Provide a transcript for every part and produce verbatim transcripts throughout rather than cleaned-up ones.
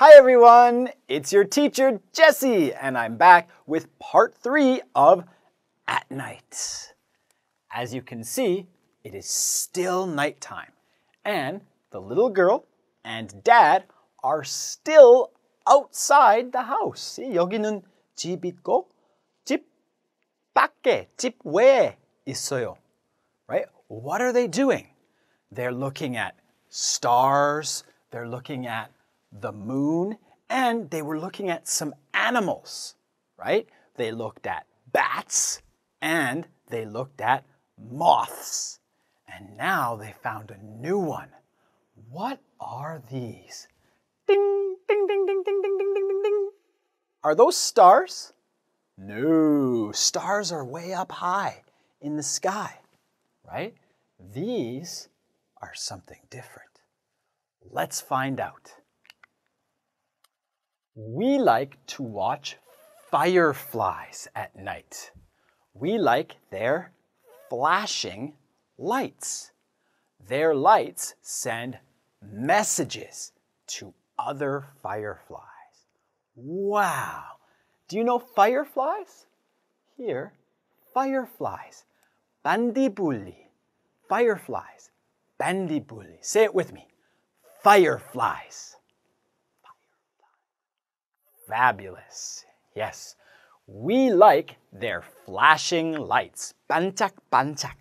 Hi everyone, it's your teacher Jesse, and I'm back with part three of At Night. As you can see, it is still nighttime, and the little girl and dad are still outside the house. See, 여기는 집 있고 집 밖에 집 외에 있어요. Right? What are they doing? They're looking at stars. They're looking at the moon, and they were looking at some animals, right? They looked at bats, and they looked at moths. And now they found a new one. What are these? Ding, ding, ding, ding, ding, ding, ding, ding, ding. Are those stars? No, stars are way up high in the sky, right? These are something different. Let's find out. We like to watch fireflies at night. We like their flashing lights. Their lights send messages to other fireflies. Wow! Do you know fireflies? Here, fireflies. Bandibulli. Fireflies. Bandibulli. Say it with me. Fireflies. Fabulous. Yes, we like their flashing lights. 반짝반짝.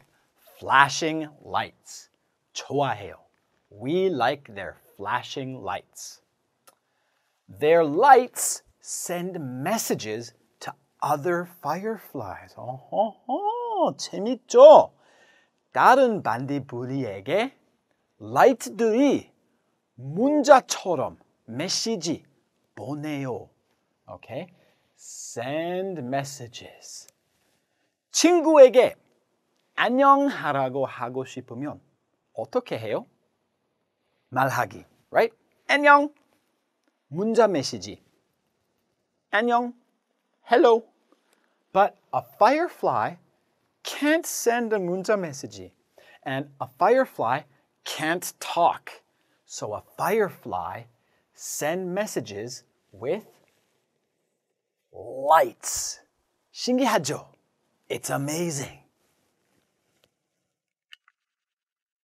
Flashing lights. 좋아해요. We like their flashing lights. Their lights send messages to other fireflies. 어허허, 재밌죠? 다른 반딧불이에게 light들이 문자처럼 메시지 보내요. Okay, send messages. 친구에게 안녕하라고 하고 싶으면 어떻게 해요? 말하기, right? 안녕, 문자 메시지. 안녕, hello. But a firefly can't send a 문자 메시지, and a firefly can't talk. So a firefly send messages with lights. 신기하죠? It's amazing.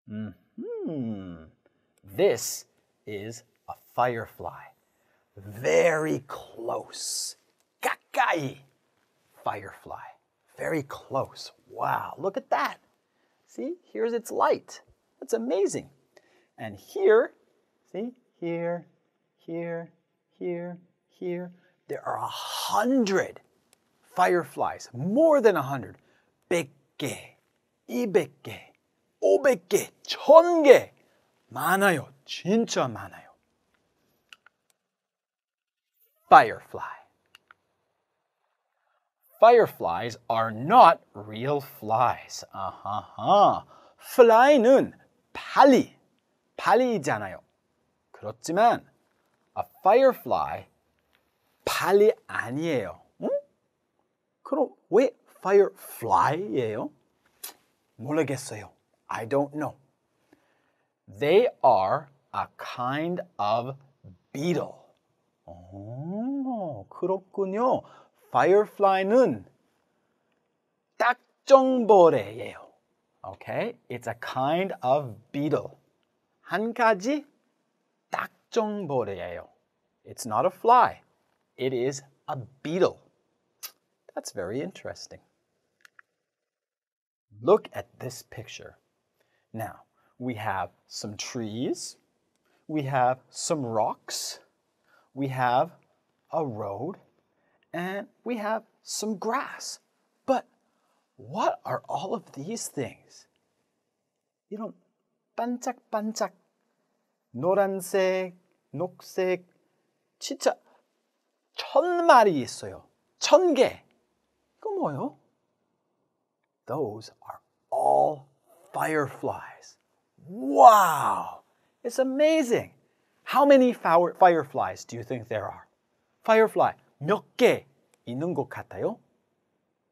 Mm-hmm. This is a firefly. Very close. 가까이. Firefly. Very close. Wow, look at that. See, here's its light. That's amazing. And here, see, here, here, here, here. There are a hundred fireflies, more than a hundred. 백개, 이백개, 오백개, 천개. 많아요, 진짜 많아요. Firefly. Fireflies are not real flies. 아하하. Fly는 파리, 파리잖아요. 그렇지만 a firefly 발이 아니에요. 응? 그럼 왜 firefly예요? 모르겠어요. I don't know. They are a kind of beetle. 오, 그렇군요. Firefly는 딱정벌레예요. Okay? It's a kind of beetle. 한 가지 딱정벌레예요. It's not a fly. It is a beetle. That's very interesting. Look at this picture. Now, we have some trees. We have some rocks. We have a road. And we have some grass. But what are all of these things? You know, 반짝반짝, 노란색, 녹색, 진짜 천 마리 있어요. 천 개. 이거 뭐예요? Those are all fireflies. Wow! It's amazing. How many fireflies do you think there are? Firefly, 몇 개 있는 것 같아요?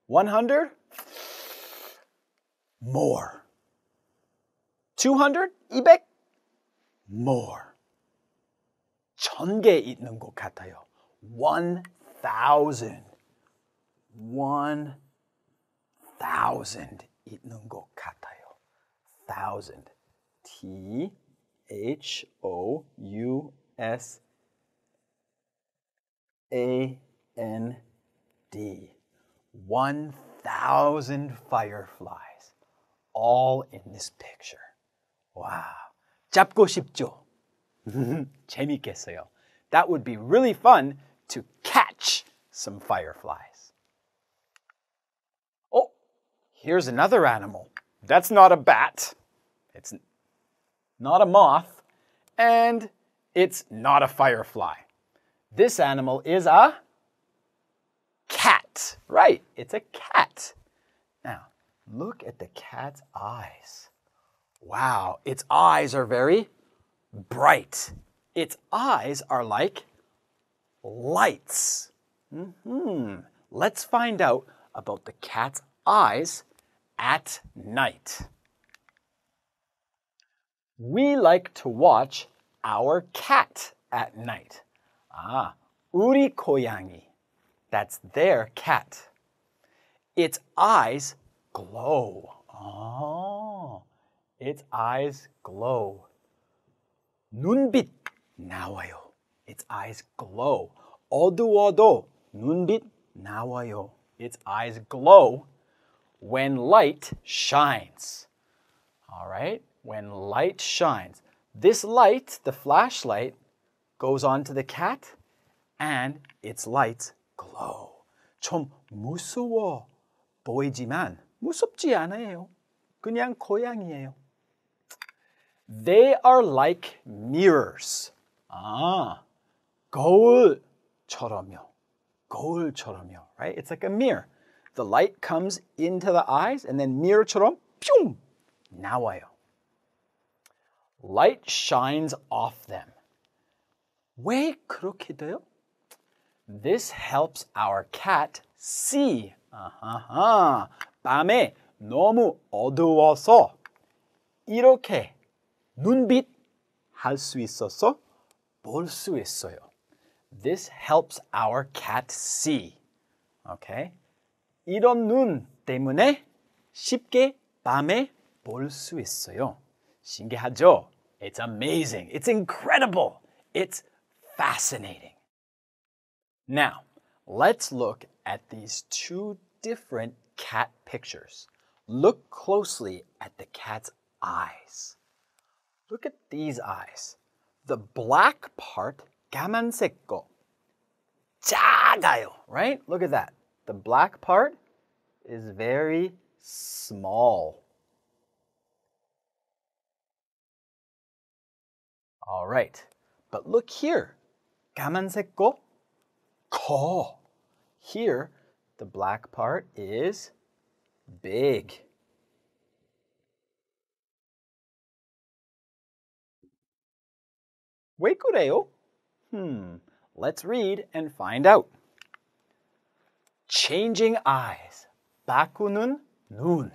one hundred? More. two hundred? 이백? More. 천 개 있는 것 같아요. one thousand. one thousand 있는 것 같아요. thousand. T H O U S A N D. one thousand fireflies. All in this picture. Wow. 잡고 싶죠? 재밌겠어요. That would be really fun to catch some fireflies. Oh, here's another animal. That's not a bat. It's not a moth. And it's not a firefly. This animal is a cat. Right, it's a cat. Now, look at the cat's eyes. Wow, its eyes are very bright. Its eyes are like lights. Mm-hmm. Let's find out about the cat's eyes at night. We like to watch our cat at night. Ah, 우리 고양이. That's their cat. Its eyes glow. Oh, its eyes glow. 눈빛 나와요. Its eyes glow. 어두워도 눈빛 나와요. Its eyes glow when light shines. All right, when light shines. This light, the flashlight, goes on to the cat and its lights glow. 좀 무서워 보이지만 무섭지 않아요. 그냥 고양이에요. They are like mirrors. Ah, 거울처럼요. 거울처럼요, right? It's like a mirror. The light comes into the eyes and then mirror처럼 뿅 나와요. Light shines off them. 왜 그렇게 돼요? This helps our cat see. 아하하. 밤에 너무 어두워서 이렇게 눈빛 할 수 있어서 볼 수 있어요. This helps our cat see. Okay? 이런 눈 때문에 쉽게 밤에 볼 수 있어요. 신기하죠? It's amazing. It's incredible. It's fascinating. Now, let's look at these two different cat pictures. Look closely at the cat's eyes. Look at these eyes. The black part, 까만색 거, 작아요, right? Look at that. The black part is very small. All right, but look here. 까만색 거, 커. Here, the black part is big. 왜 그래요? Hmm, let's read and find out. Changing eyes. 바꾸는 눈.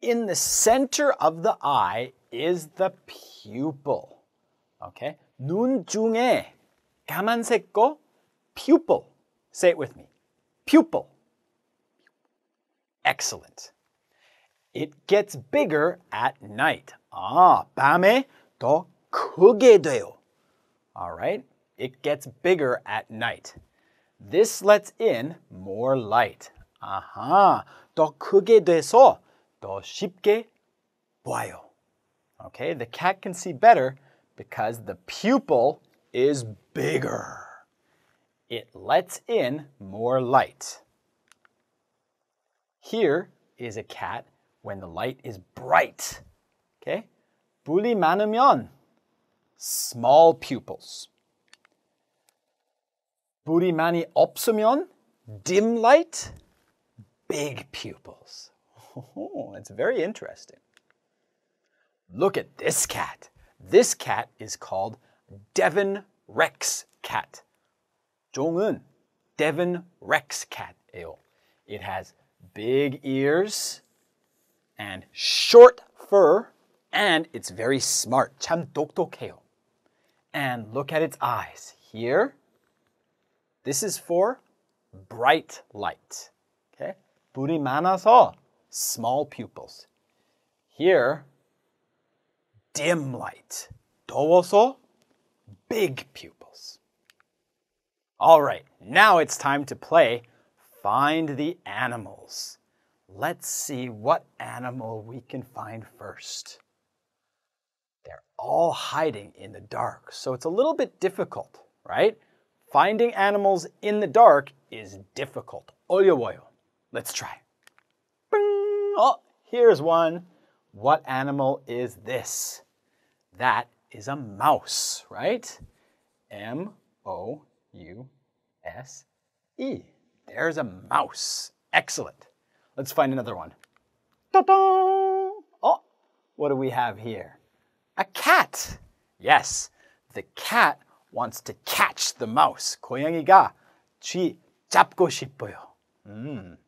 In the center of the eye is the pupil. Okay? 눈 중에 까만색 거 pupil. Say it with me. Pupil. Excellent. It gets bigger at night. Ah, 밤에 더 크게 돼요. All right? It gets bigger at night. This lets in more light. 아하, 더 크게 돼서 더 쉽게 봐요. Okay, the cat can see better because the pupil is bigger. It lets in more light. Here is a cat when the light is bright. Okay? 불이 많으면 small pupils. 불이 많이 없으면 dim light, big pupils. Oh, it's very interesting. Look at this cat. This cat is called Devon Rex cat. 종은 Devon Rex cat예요. It has big ears and short fur. And it's very smart. 참 똑똑해요. and look at its eyes here. This is for bright light. Okay? 불이 많아서, small pupils. Here, dim light. 더워서, big pupils. All right, now it's time to play Find the Animals. Let's see what animal we can find first. They're all hiding in the dark, so it's a little bit difficult, right? Finding animals in the dark is difficult. 어려워요. Let's try. Bing! Oh, here's one. What animal is this? That is a mouse, right? M O U S E. There's a mouse. Excellent. Let's find another one. Ta-da! Oh, what do we have here? A cat. Yes, the cat wants to catch the mouse. 고양이가 쥐 잡고 싶어요. Mm.